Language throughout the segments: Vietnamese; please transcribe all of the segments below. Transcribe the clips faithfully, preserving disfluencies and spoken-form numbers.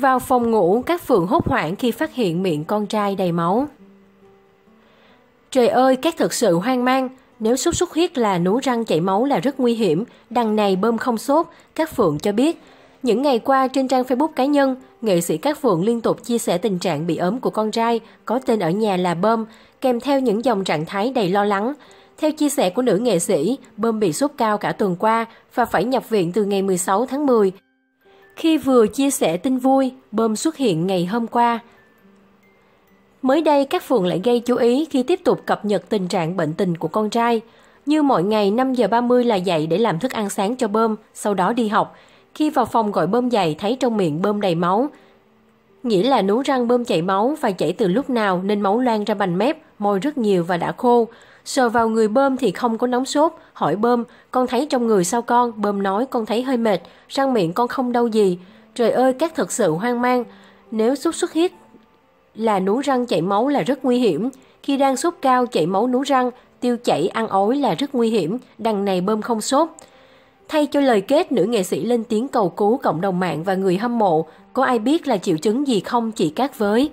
Vào phòng ngủ, Cát Phượng hốt hoảng khi phát hiện miệng con trai đầy máu. Trời ơi, Cát thật sự hoang mang. Nếu sốt xuất huyết là nú răng chảy máu là rất nguy hiểm, đằng này bơm không sốt, Cát Phượng cho biết. Những ngày qua trên trang Facebook cá nhân, nghệ sĩ Cát Phượng liên tục chia sẻ tình trạng bị ốm của con trai, có tên ở nhà là Bơm, kèm theo những dòng trạng thái đầy lo lắng. Theo chia sẻ của nữ nghệ sĩ, Bơm bị sốt cao cả tuần qua và phải nhập viện từ ngày mười sáu tháng mười. Khi vừa chia sẻ tin vui, Bơm xuất hiện ngày hôm qua. Mới đây, Cát Phượng lại gây chú ý khi tiếp tục cập nhật tình trạng bệnh tình của con trai. Như mọi ngày năm giờ ba mươi là dậy để làm thức ăn sáng cho Bơm, sau đó đi học. Khi vào phòng gọi Bơm dậy thấy trong miệng Bơm đầy máu. Nghĩa là nú răng Bơm chảy máu và chảy từ lúc nào nên máu loang ra bành mép, môi rất nhiều và đã khô. Sờ vào người Bơm thì không có nóng sốt, hỏi Bơm, con thấy trong người sao con? Bơm nói con thấy hơi mệt, răng miệng con không đau gì. Trời ơi, Cát thật sự hoang mang. Nếu sốt xuất huyết là nú răng chảy máu là rất nguy hiểm. Khi đang sốt cao chảy máu nú răng, tiêu chảy ăn ối là rất nguy hiểm, đằng này Bơm không sốt. Thay cho lời kết, nữ nghệ sĩ lên tiếng cầu cứu cộng đồng mạng và người hâm mộ, có ai biết là triệu chứng gì không chị Cát với.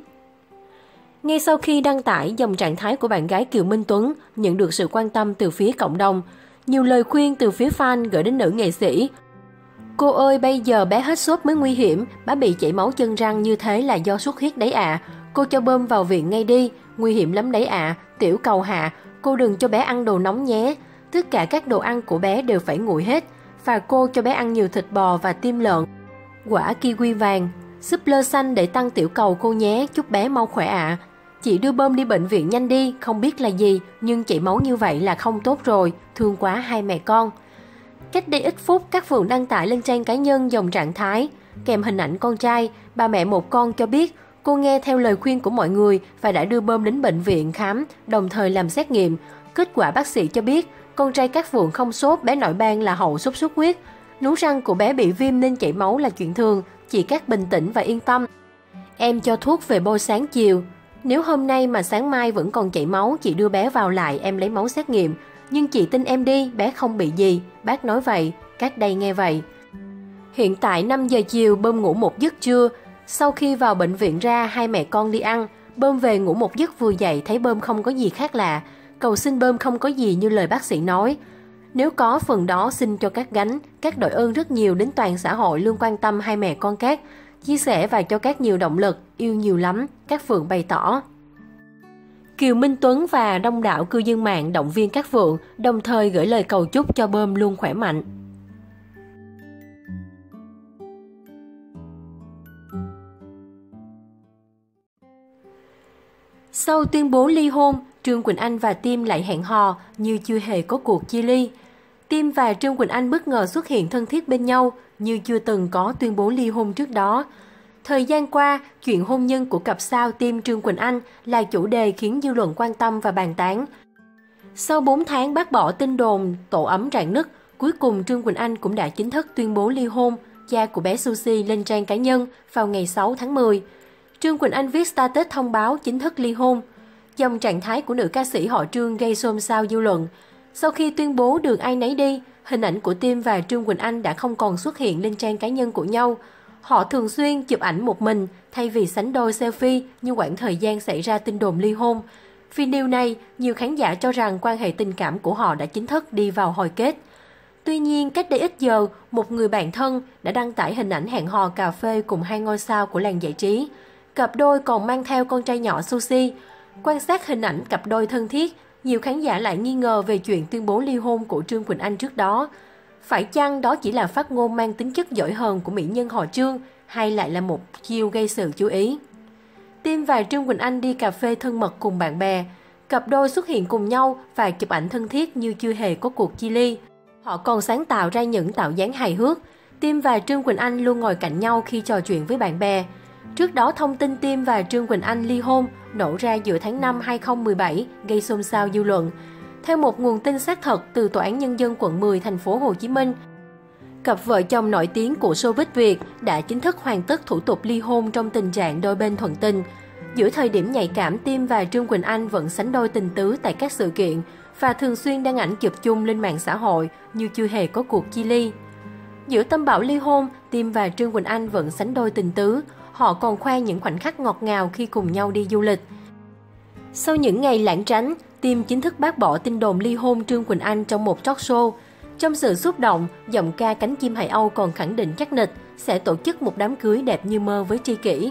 Ngay sau khi đăng tải dòng trạng thái của bạn gái Kiều Minh Tuấn nhận được sự quan tâm từ phía cộng đồng, nhiều lời khuyên từ phía fan gửi đến nữ nghệ sĩ. Cô ơi, bây giờ bé hết sốt mới nguy hiểm, bá bị chảy máu chân răng như thế là do xuất huyết đấy ạ. À. Cô cho Bơm vào viện ngay đi, nguy hiểm lắm đấy ạ, à. Tiểu cầu hạ, cô đừng cho bé ăn đồ nóng nhé. Tất cả các đồ ăn của bé đều phải nguội hết. Và cô cho bé ăn nhiều thịt bò và tim lợn, quả kiwi vàng, súp lơ xanh để tăng tiểu cầu cô nhé, chúc bé mau khỏe ạ. À. Chị đưa Bơm đi bệnh viện nhanh đi, không biết là gì, nhưng chảy máu như vậy là không tốt rồi, thương quá hai mẹ con. Cách đây ít phút, Cát Phượng đăng tải lên trang cá nhân dòng trạng thái, kèm hình ảnh con trai, bà mẹ một con cho biết cô nghe theo lời khuyên của mọi người và đã đưa Bơm đến bệnh viện khám, đồng thời làm xét nghiệm. Kết quả bác sĩ cho biết, con trai Cát Phượng không sốt, bé nổi ban là hậu sốt xuất huyết. Nú răng của bé bị viêm nên chảy máu là chuyện thường, chị Cát bình tĩnh và yên tâm. Em cho thuốc về bôi sáng chiều. Nếu hôm nay mà sáng mai vẫn còn chảy máu, chị đưa bé vào lại em lấy máu xét nghiệm. Nhưng chị tin em đi, bé không bị gì. Bác nói vậy, Cát đây nghe vậy. Hiện tại năm giờ chiều, Bơm ngủ một giấc trưa. Sau khi vào bệnh viện ra, hai mẹ con đi ăn. Bơm về ngủ một giấc vừa dậy thấy Bơm không có gì khác lạ. Cầu xin Bơm không có gì như lời bác sĩ nói. Nếu có phần đó xin cho Cát gánh. Cát đội ơn rất nhiều đến toàn xã hội luôn quan tâm hai mẹ con Cát. Chia sẻ và cho Cát nhiều động lực, yêu nhiều lắm, Cát Phượng bày tỏ. Kiều Minh Tuấn và đông đảo cư dân mạng động viên Cát Phượng, đồng thời gửi lời cầu chúc cho Bơm luôn khỏe mạnh. Sau tuyên bố ly hôn, Trương Quỳnh Anh và Tim lại hẹn hò như chưa hề có cuộc chia ly. Tim và Trương Quỳnh Anh bất ngờ xuất hiện thân thiết bên nhau như chưa từng có tuyên bố ly hôn trước đó. Thời gian qua, chuyện hôn nhân của cặp sao Tim Trương Quỳnh Anh là chủ đề khiến dư luận quan tâm và bàn tán. Sau bốn tháng bác bỏ tin đồn, tổ ấm rạn nứt, cuối cùng Trương Quỳnh Anh cũng đã chính thức tuyên bố ly hôn, cha của bé Sushi lên trang cá nhân vào ngày sáu tháng mười. Trương Quỳnh Anh viết status thông báo chính thức ly hôn. Dòng trạng thái của nữ ca sĩ họ Trương gây xôn xao dư luận. Sau khi tuyên bố đường ai nấy đi, hình ảnh của Tim và Trương Quỳnh Anh đã không còn xuất hiện lên trang cá nhân của nhau. Họ thường xuyên chụp ảnh một mình thay vì sánh đôi selfie như quãng thời gian xảy ra tin đồn ly hôn. Vì điều này, nhiều khán giả cho rằng quan hệ tình cảm của họ đã chính thức đi vào hồi kết. Tuy nhiên, cách đây ít giờ, một người bạn thân đã đăng tải hình ảnh hẹn hò cà phê cùng hai ngôi sao của làng giải trí. Cặp đôi còn mang theo con trai nhỏ Sushi. Quan sát hình ảnh cặp đôi thân thiết, nhiều khán giả lại nghi ngờ về chuyện tuyên bố ly hôn của Trương Quỳnh Anh trước đó. Phải chăng đó chỉ là phát ngôn mang tính chất giỏi hờn của mỹ nhân họ Trương, hay lại là một chiêu gây sự chú ý? Tim và Trương Quỳnh Anh đi cà phê thân mật cùng bạn bè. Cặp đôi xuất hiện cùng nhau và chụp ảnh thân thiết như chưa hề có cuộc chia ly. Họ còn sáng tạo ra những tạo dáng hài hước. Tim và Trương Quỳnh Anh luôn ngồi cạnh nhau khi trò chuyện với bạn bè. Trước đó, thông tin Tim và Trương Quỳnh Anh ly hôn nổ ra giữa tháng năm hai nghìn không trăm mười bảy, gây xôn xao dư luận. Theo một nguồn tin xác thật từ Tòa án Nhân dân quận mười, thành phố Hồ Chí Minh, cặp vợ chồng nổi tiếng của showbiz Việt đã chính thức hoàn tất thủ tục ly hôn trong tình trạng đôi bên thuận tình. Giữa thời điểm nhạy cảm, Tim và Trương Quỳnh Anh vẫn sánh đôi tình tứ tại các sự kiện và thường xuyên đăng ảnh chụp chung lên mạng xã hội như chưa hề có cuộc chia ly. Giữa tâm bão ly hôn, Tim và Trương Quỳnh Anh vẫn sánh đôi tình tứ, họ còn khoe những khoảnh khắc ngọt ngào khi cùng nhau đi du lịch. Sau những ngày lãng tránh, Tim chính thức bác bỏ tin đồn ly hôn Trương Quỳnh Anh trong một talk show. Trong sự xúc động, giọng ca Cánh Chim Hải Âu còn khẳng định chắc nịch sẽ tổ chức một đám cưới đẹp như mơ với tri kỷ.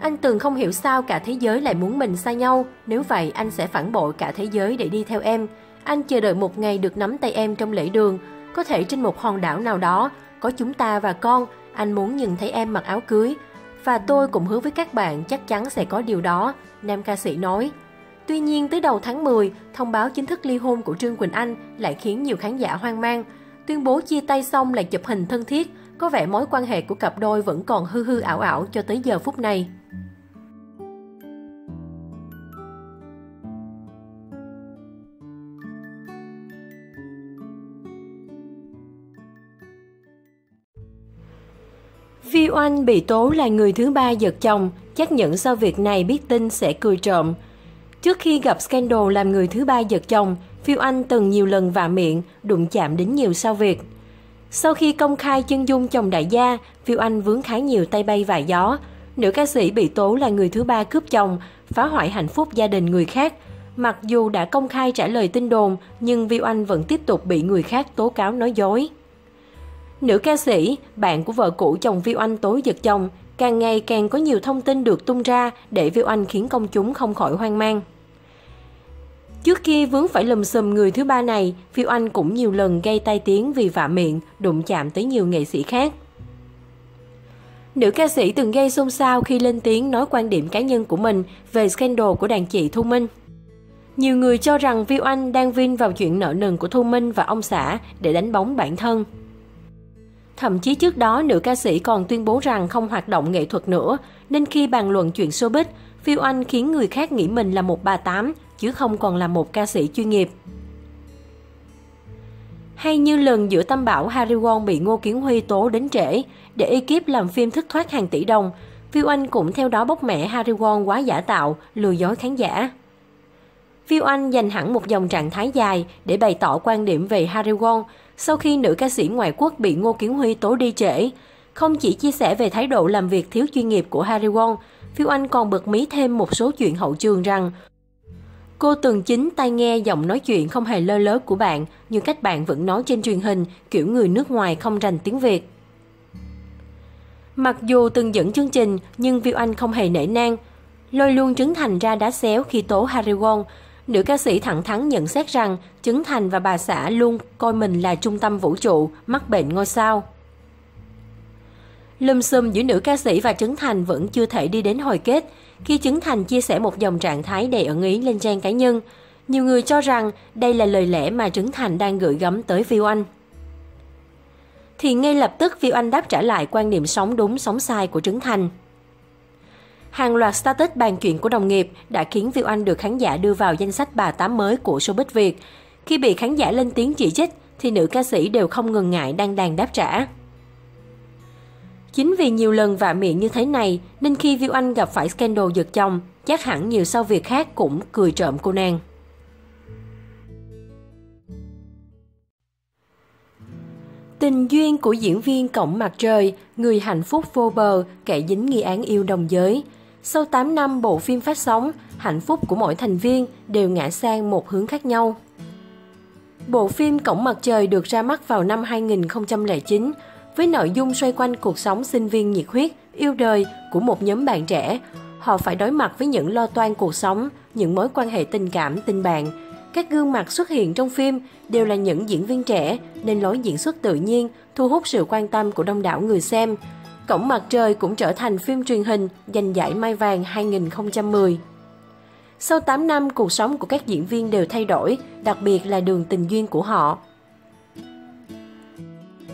Anh từng không hiểu sao cả thế giới lại muốn mình xa nhau, nếu vậy anh sẽ phản bội cả thế giới để đi theo em. Anh chờ đợi một ngày được nắm tay em trong lễ đường, có thể trên một hòn đảo nào đó, có chúng ta và con, anh muốn nhìn thấy em mặc áo cưới. Và tôi cũng hứa với các bạn chắc chắn sẽ có điều đó, nam ca sĩ nói. Tuy nhiên, tới đầu tháng mười, thông báo chính thức ly hôn của Trương Quỳnh Anh lại khiến nhiều khán giả hoang mang. Tuyên bố chia tay xong lại chụp hình thân thiết, có vẻ mối quan hệ của cặp đôi vẫn còn hư hư ảo ảo cho tới giờ phút này. Vy Oanh bị tố là người thứ ba giật chồng, chắc nhận sau việc này biết tin sẽ cười trộm. Trước khi gặp scandal làm người thứ ba giật chồng, Phiêu Anh từng nhiều lần vạ miệng, đụng chạm đến nhiều sao Việt. Sau khi công khai chân dung chồng đại gia, Phiêu Anh vướng khá nhiều tay bay vạ gió. Nữ ca sĩ bị tố là người thứ ba cướp chồng, phá hoại hạnh phúc gia đình người khác. Mặc dù đã công khai trả lời tin đồn, nhưng Phiêu Anh vẫn tiếp tục bị người khác tố cáo nói dối. Nữ ca sĩ, bạn của vợ cũ chồng Phiêu Anh tố giật chồng, càng ngày càng có nhiều thông tin được tung ra để Vy Oanh khiến công chúng không khỏi hoang mang. Trước khi vướng phải lùm xùm người thứ ba này, Vy Oanh cũng nhiều lần gây tai tiếng vì vạ miệng, đụng chạm tới nhiều nghệ sĩ khác. Nữ ca sĩ từng gây xôn xao khi lên tiếng nói quan điểm cá nhân của mình về scandal của đàn chị Thu Minh. Nhiều người cho rằng Vy Oanh đang vin vào chuyện nợ nần của Thu Minh và ông xã để đánh bóng bản thân. Thậm chí trước đó, nữ ca sĩ còn tuyên bố rằng không hoạt động nghệ thuật nữa, nên khi bàn luận chuyện showbiz, Phiêu Anh khiến người khác nghĩ mình là một bà tám, chứ không còn là một ca sĩ chuyên nghiệp. Hay như lần giữa Tâm Bảo Hari Won bị Ngô Kiến Huy tố đến trễ, để ekip làm phim thất thoát hàng tỷ đồng, Phiêu Anh cũng theo đó bóc mẽ Hari Won quá giả tạo, lừa dối khán giả. Phiêu Anh dành hẳn một dòng trạng thái dài để bày tỏ quan điểm về Hari Won sau khi nữ ca sĩ ngoại quốc bị Ngô Kiến Huy tố đi trễ. Không chỉ chia sẻ về thái độ làm việc thiếu chuyên nghiệp của Hari Won, Phiêu Anh còn bật mí thêm một số chuyện hậu trường rằng cô từng chính tai nghe giọng nói chuyện không hề lơ lớ của bạn, nhưng cách bạn vẫn nói trên truyền hình kiểu người nước ngoài không rành tiếng Việt. Mặc dù từng dẫn chương trình nhưng Phiêu Anh không hề nể nang, lôi luôn Trấn Thành ra đá xéo khi tố Hari Won. Nữ ca sĩ thẳng thắn nhận xét rằng Trấn Thành và bà xã luôn coi mình là trung tâm vũ trụ, mắc bệnh ngôi sao. Lùm xùm giữa nữ ca sĩ và Trấn Thành vẫn chưa thể đi đến hồi kết khi Trấn Thành chia sẻ một dòng trạng thái đầy ẩn ý lên trang cá nhân. Nhiều người cho rằng đây là lời lẽ mà Trấn Thành đang gửi gắm tới Vy Oanh. Thì ngay lập tức Vy Oanh đáp trả lại quan niệm sống đúng sống sai của Trấn Thành. Hàng loạt status bàn chuyện của đồng nghiệp đã khiến Vy Oanh được khán giả đưa vào danh sách bà tám mới của showbiz Việt. Khi bị khán giả lên tiếng chỉ trích, thì nữ ca sĩ đều không ngần ngại đăng đàn đáp trả. Chính vì nhiều lần vạ miệng như thế này, nên khi Vy Oanh gặp phải scandal giật chồng, chắc hẳn nhiều sao Việt khác cũng cười trộm cô nàng. Tình duyên của diễn viên Cổng Mặt Trời, người hạnh phúc vô bờ, kẻ dính nghi án yêu đồng giới. Sau tám năm bộ phim phát sóng, hạnh phúc của mỗi thành viên đều ngã sang một hướng khác nhau. Bộ phim Cổng Mặt Trời được ra mắt vào năm hai nghìn không trăm lẻ chín với nội dung xoay quanh cuộc sống sinh viên nhiệt huyết, yêu đời của một nhóm bạn trẻ. Họ phải đối mặt với những lo toan cuộc sống, những mối quan hệ tình cảm, tình bạn. Các gương mặt xuất hiện trong phim đều là những diễn viên trẻ nên lối diễn xuất tự nhiên thu hút sự quan tâm của đông đảo người xem. Cổng Mặt Trời cũng trở thành phim truyền hình giành giải Mai Vàng hai nghìn không trăm mười. Sau tám năm, cuộc sống của các diễn viên đều thay đổi, đặc biệt là đường tình duyên của họ.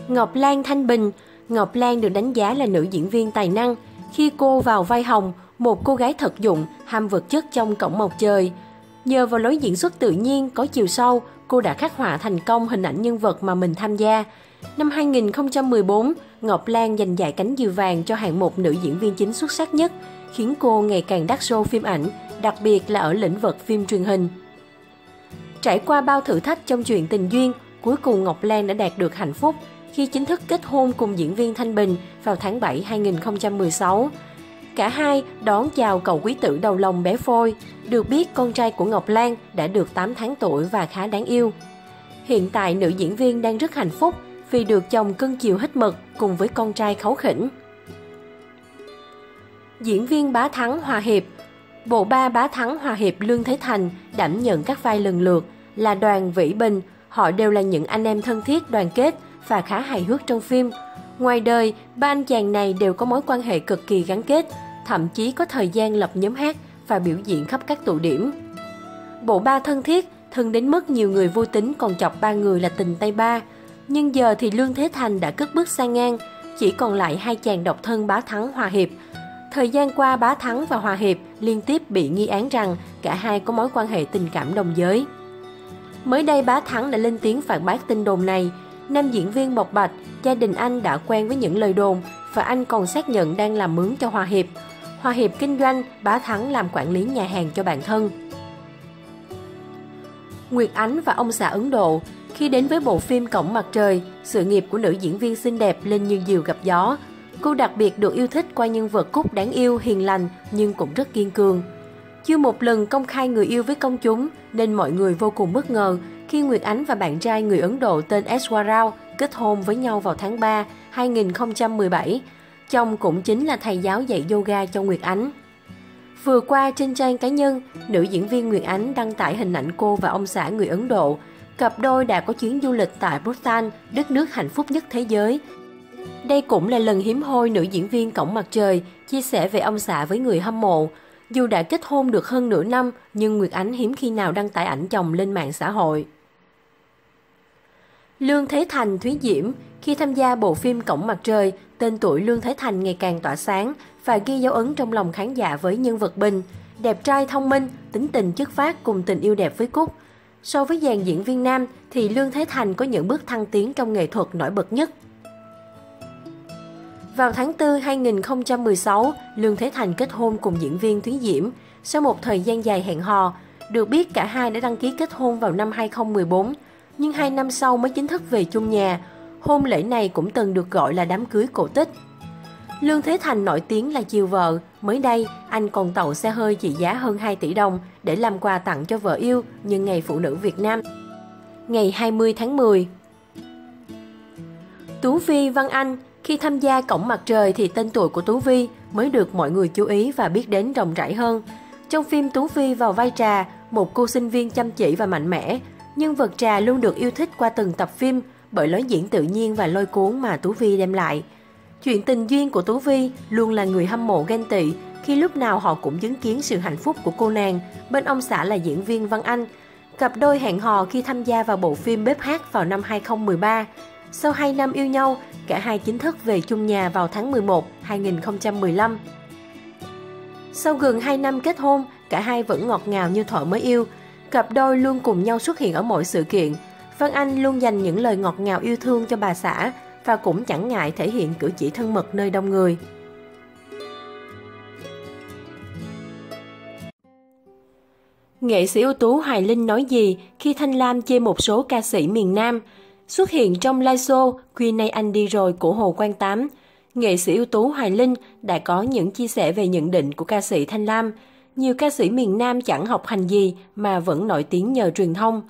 Ngọc Lan Thanh Bình. Ngọc Lan được đánh giá là nữ diễn viên tài năng khi cô vào vai Hồng, một cô gái thật dụng, ham vật chất trong Cổng Mặt Trời. Nhờ vào lối diễn xuất tự nhiên, có chiều sâu, cô đã khắc họa thành công hình ảnh nhân vật mà mình tham gia. Năm hai nghìn không trăm mười bốn, Ngọc Lan giành giải Cánh Diều Vàng cho hạng mục nữ diễn viên chính xuất sắc nhất, khiến cô ngày càng đắt show phim ảnh, đặc biệt là ở lĩnh vực phim truyền hình. Trải qua bao thử thách trong chuyện tình duyên, cuối cùng Ngọc Lan đã đạt được hạnh phúc khi chính thức kết hôn cùng diễn viên Thanh Bình vào tháng bảy năm hai nghìn không trăm mười sáu. Cả hai đón chào cậu quý tử đầu lòng bé phôi, được biết con trai của Ngọc Lan đã được tám tháng tuổi và khá đáng yêu. Hiện tại nữ diễn viên đang rất hạnh phúc vì được chồng cưng chiều hết mực cùng với con trai kháu khỉnh. Diễn viên Bá Thắng Hòa Hiệp. Bộ ba Bá Thắng Hòa Hiệp Lương Thế Thành đảm nhận các vai lần lượt là Đoàn, Vĩ Bình. Họ đều là những anh em thân thiết, đoàn kết và khá hài hước trong phim. Ngoài đời, ba anh chàng này đều có mối quan hệ cực kỳ gắn kết, thậm chí có thời gian lập nhóm hát và biểu diễn khắp các tụ điểm. Bộ ba thân thiết, thân đến mức nhiều người vô tính còn chọc ba người là tình tay ba. Nhưng giờ thì Lương Thế Thành đã cất bước sang ngang, chỉ còn lại hai chàng độc thân Bá Thắng Hòa Hiệp. Thời gian qua, Bá Thắng và Hòa Hiệp liên tiếp bị nghi án rằng cả hai có mối quan hệ tình cảm đồng giới. Mới đây, Bá Thắng đã lên tiếng phản bác tin đồn này. Nam diễn viên bộc bạch, gia đình anh đã quen với những lời đồn và anh còn xác nhận đang làm mướn cho Hòa Hiệp. Hòa Hiệp kinh doanh, Bá Thắng làm quản lý nhà hàng cho bản thân. Nguyệt Ánh và ông xã Ấn Độ. Khi đến với bộ phim Cổng Mặt Trời, sự nghiệp của nữ diễn viên xinh đẹp lên như diều gặp gió. Cô đặc biệt được yêu thích qua nhân vật Cúc đáng yêu, hiền lành nhưng cũng rất kiên cường. Chưa một lần công khai người yêu với công chúng nên mọi người vô cùng bất ngờ khi Nguyệt Ánh và bạn trai người Ấn Độ tên Eswar kết hôn với nhau vào tháng ba năm hai nghìn không trăm mười bảy. Chồng cũng chính là thầy giáo dạy yoga cho Nguyệt Ánh. Vừa qua trên trang cá nhân, nữ diễn viên Nguyệt Ánh đăng tải hình ảnh cô và ông xã người Ấn Độ. Cặp đôi đã có chuyến du lịch tại Bhutan, đất nước hạnh phúc nhất thế giới. Đây cũng là lần hiếm hoi nữ diễn viên Cổng Mặt Trời chia sẻ về ông xã với người hâm mộ. Dù đã kết hôn được hơn nửa năm, nhưng Nguyệt Ánh hiếm khi nào đăng tải ảnh chồng lên mạng xã hội. Lương Thế Thành, Thúy Diễm. Khi tham gia bộ phim Cổng Mặt Trời, tên tuổi Lương Thế Thành ngày càng tỏa sáng và ghi dấu ấn trong lòng khán giả với nhân vật Bình. Đẹp trai, thông minh, tính tình chất phác cùng tình yêu đẹp với Cúc. So với dàn diễn viên nam thì Lương Thế Thành có những bước thăng tiến trong nghệ thuật nổi bật nhất. Vào tháng tư năm hai nghìn không trăm mười sáu, Lương Thế Thành kết hôn cùng diễn viên Thúy Diễm. Sau một thời gian dài hẹn hò, được biết cả hai đã đăng ký kết hôn vào năm hai nghìn không trăm mười bốn, nhưng hai năm sau mới chính thức về chung nhà. Hôn lễ này cũng từng được gọi là đám cưới cổ tích. Lương Thế Thành nổi tiếng là chiều vợ. Mới đây, anh còn tậu xe hơi trị giá hơn hai tỷ đồng để làm quà tặng cho vợ yêu nhân ngày phụ nữ Việt Nam, ngày hai mươi tháng mười. Tú Vi, Văn Anh. Khi tham gia Cổng Mặt Trời thì tên tuổi của Tú Vi mới được mọi người chú ý và biết đến rộng rãi hơn. Trong phim, Tú Vi vào vai Trà, một cô sinh viên chăm chỉ và mạnh mẽ. Nhân vật Trà luôn được yêu thích qua từng tập phim bởi lối diễn tự nhiên và lôi cuốn mà Tú Vi đem lại. Chuyện tình duyên của Tú Vi luôn là người hâm mộ ganh tị khi lúc nào họ cũng chứng kiến sự hạnh phúc của cô nàng bên ông xã là diễn viên Văn Anh. Cặp đôi hẹn hò khi tham gia vào bộ phim Bếp Hát vào năm hai nghìn không trăm mười ba. Sau hai năm yêu nhau, cả hai chính thức về chung nhà vào tháng mười một năm hai nghìn không trăm mười lăm. Sau gần hai năm kết hôn, cả hai vẫn ngọt ngào như thuở mới yêu. Cặp đôi luôn cùng nhau xuất hiện ở mọi sự kiện. Văn Anh luôn dành những lời ngọt ngào yêu thương cho bà xã và cũng chẳng ngại thể hiện cử chỉ thân mật nơi đông người. Nghệ sĩ ưu tú Hoài Linh nói gì khi Thanh Lam chê một số ca sĩ miền Nam? Xuất hiện trong live show "Khuya nay anh đi rồi" của Hồ Quang Tám, nghệ sĩ ưu tú Hoài Linh đã có những chia sẻ về nhận định của ca sĩ Thanh Lam. Nhiều ca sĩ miền Nam chẳng học hành gì mà vẫn nổi tiếng nhờ truyền thông.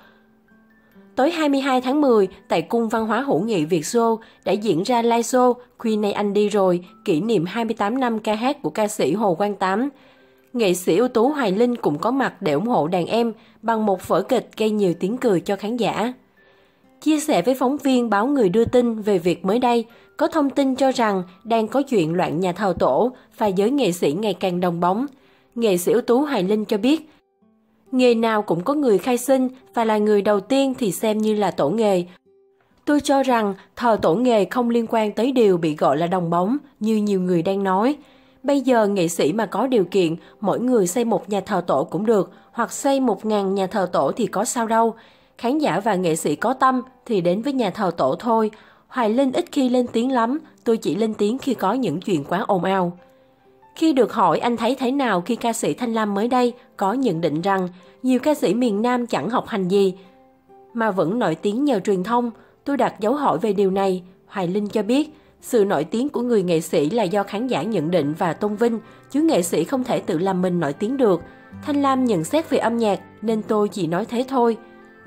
Tối hai mươi hai tháng mười, tại Cung Văn hóa Hữu nghị Việt Xô đã diễn ra live show "Khuya nay anh đi rồi" kỷ niệm hai mươi tám năm ca hát của ca sĩ Hồ Quang Tám. Nghệ sĩ ưu tú Hoài Linh cũng có mặt để ủng hộ đàn em bằng một vở kịch gây nhiều tiếng cười cho khán giả. Chia sẻ với phóng viên báo Người đưa tin về việc mới đây, có thông tin cho rằng đang có chuyện loạn nhà thờ tổ và giới nghệ sĩ ngày càng đồng bóng. Nghệ sĩ ưu tú Hoài Linh cho biết, nghề nào cũng có người khai sinh và là người đầu tiên thì xem như là tổ nghề. Tôi cho rằng thờ tổ nghề không liên quan tới điều bị gọi là đồng bóng như nhiều người đang nói. Bây giờ nghệ sĩ mà có điều kiện, mỗi người xây một nhà thờ tổ cũng được, hoặc xây một ngàn nhà thờ tổ thì có sao đâu. Khán giả và nghệ sĩ có tâm thì đến với nhà thờ tổ thôi. Hoài Linh ít khi lên tiếng lắm, tôi chỉ lên tiếng khi có những chuyện quá ồn ào. Khi được hỏi anh thấy thế nào khi ca sĩ Thanh Lam mới đây có nhận định rằng nhiều ca sĩ miền Nam chẳng học hành gì mà vẫn nổi tiếng nhờ truyền thông, tôi đặt dấu hỏi về điều này. Hoài Linh cho biết, sự nổi tiếng của người nghệ sĩ là do khán giả nhận định và tôn vinh, chứ nghệ sĩ không thể tự làm mình nổi tiếng được. Thanh Lam nhận xét về âm nhạc, nên tôi chỉ nói thế thôi.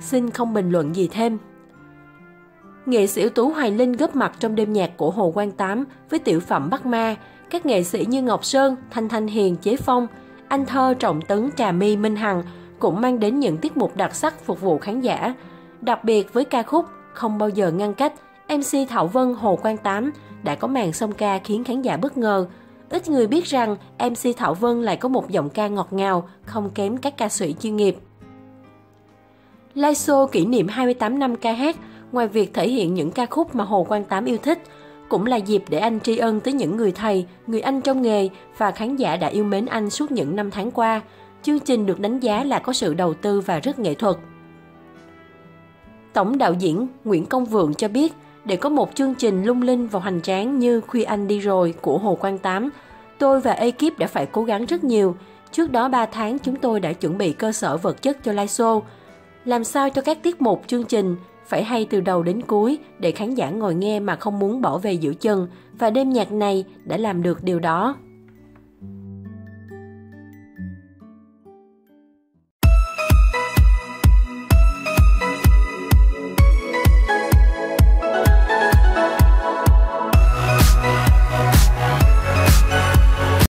Xin không bình luận gì thêm. Nghệ sĩ ưu tú Hoài Linh góp mặt trong đêm nhạc của Hồ Quang Tám với tiểu phẩm Bắt Ma. Các nghệ sĩ như Ngọc Sơn, Thanh Thanh Hiền, Chế Phong, Anh Thơ, Trọng Tấn, Trà Mi, Minh Hằng cũng mang đến những tiết mục đặc sắc phục vụ khán giả. Đặc biệt với ca khúc Không Bao Giờ Ngăn Cách, em xê Thảo Vân, Hồ Quang Tám đã có màn song ca khiến khán giả bất ngờ. Ít người biết rằng em xê Thảo Vân lại có một giọng ca ngọt ngào, không kém các ca sĩ chuyên nghiệp. Live show kỷ niệm hai mươi tám năm ca hát, ngoài việc thể hiện những ca khúc mà Hồ Quang Tám yêu thích, cũng là dịp để anh tri ân tới những người thầy, người anh trong nghề và khán giả đã yêu mến anh suốt những năm tháng qua. Chương trình được đánh giá là có sự đầu tư và rất nghệ thuật. Tổng đạo diễn Nguyễn Công Vượng cho biết, để có một chương trình lung linh và hoành tráng như Khuya Anh Đi Rồi của Hồ Quang Tám, tôi và ekip đã phải cố gắng rất nhiều. Trước đó ba tháng chúng tôi đã chuẩn bị cơ sở vật chất cho live show. Làm sao cho các tiết mục chương trình phải hay từ đầu đến cuối để khán giả ngồi nghe mà không muốn bỏ về giữa chừng, và đêm nhạc này đã làm được điều đó.